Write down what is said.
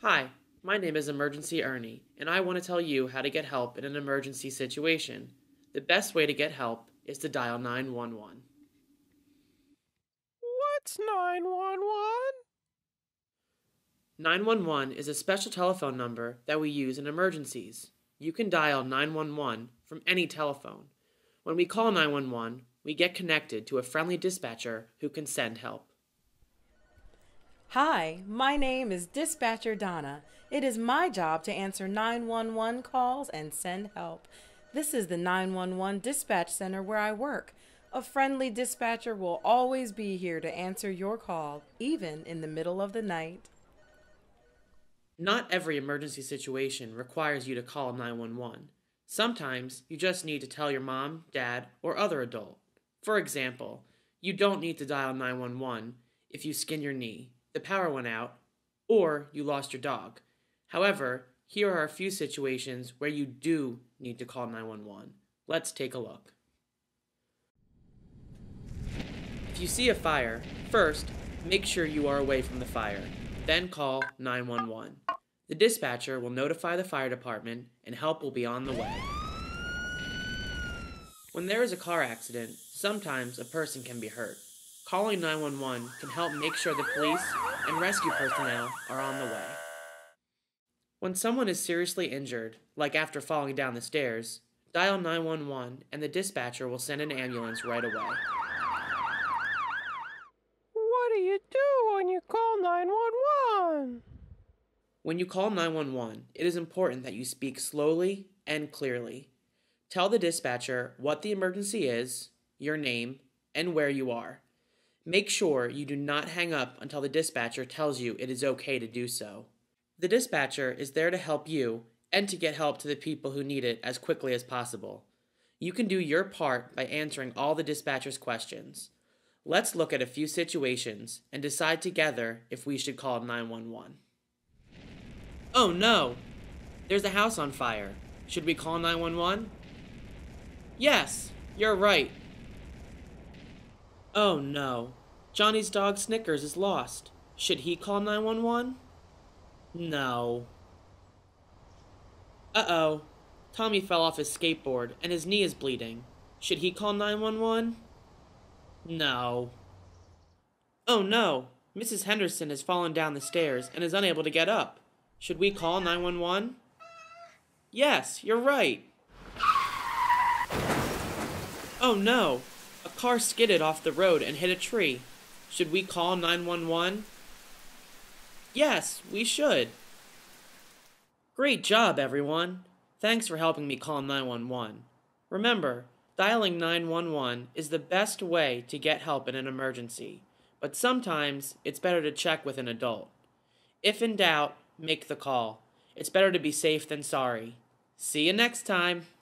Hi, my name is Emergency Ernie, and I want to tell you how to get help in an emergency situation. The best way to get help is to dial 911. What's 911? 911 is a special telephone number that we use in emergencies. You can dial 911 from any telephone. When we call 911, we get connected to a friendly dispatcher who can send help. Hi, my name is Dispatcher Donna. It is my job to answer 911 calls and send help. This is the 911 dispatch center where I work. A friendly dispatcher will always be here to answer your call, even in the middle of the night. Not every emergency situation requires you to call 911. Sometimes you just need to tell your mom, dad, or other adult. For example, you don't need to dial 911 if you skinned your knee, the power went out, or you lost your dog. However, here are a few situations where you do need to call 911. Let's take a look. If you see a fire, first, make sure you are away from the fire. Then call 911. The dispatcher will notify the fire department and help will be on the way. When there is a car accident, sometimes a person can be hurt. Calling 911 can help make sure the police and rescue personnel are on the way. When someone is seriously injured, like after falling down the stairs, dial 911 and the dispatcher will send an ambulance right away. What do you do when you call 911? When you call 911, it is important that you speak slowly and clearly. Tell the dispatcher what the emergency is, your name, and where you are. Make sure you do not hang up until the dispatcher tells you it is okay to do so. The dispatcher is there to help you and to get help to the people who need it as quickly as possible. You can do your part by answering all the dispatcher's questions. Let's look at a few situations and decide together if we should call 911. Oh no! There's a house on fire. Should we call 911? Yes, you're right. Oh no. Johnny's dog Snickers is lost. Should he call 911? No. Uh-oh. Tommy fell off his skateboard and his knee is bleeding. Should he call 911? No. Oh no. Mrs. Henderson has fallen down the stairs and is unable to get up. Should we call 911? Yes, you're right. Oh no! A car skidded off the road and hit a tree. Should we call 911? Yes, we should. Great job, everyone. Thanks for helping me call 911. Remember, dialing 911 is the best way to get help in an emergency, but sometimes it's better to check with an adult. If in doubt, make the call. It's better to be safe than sorry. See you next time.